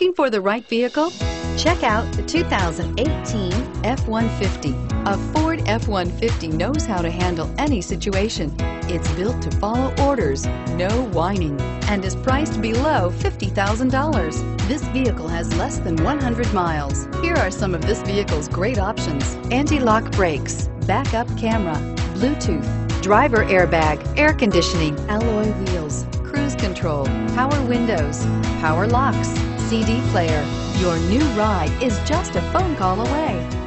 Looking for the right vehicle? Check out the 2018 F-150. A Ford F-150 knows how to handle any situation. It's built to follow orders, no whining, and is priced below $50,000. This vehicle has less than 100 miles. Here are some of this vehicle's great options: anti-lock brakes, backup camera, Bluetooth, driver airbag, air conditioning, alloy wheels, cruise control, power windows, power locks, CD player. Your new ride is just a phone call away.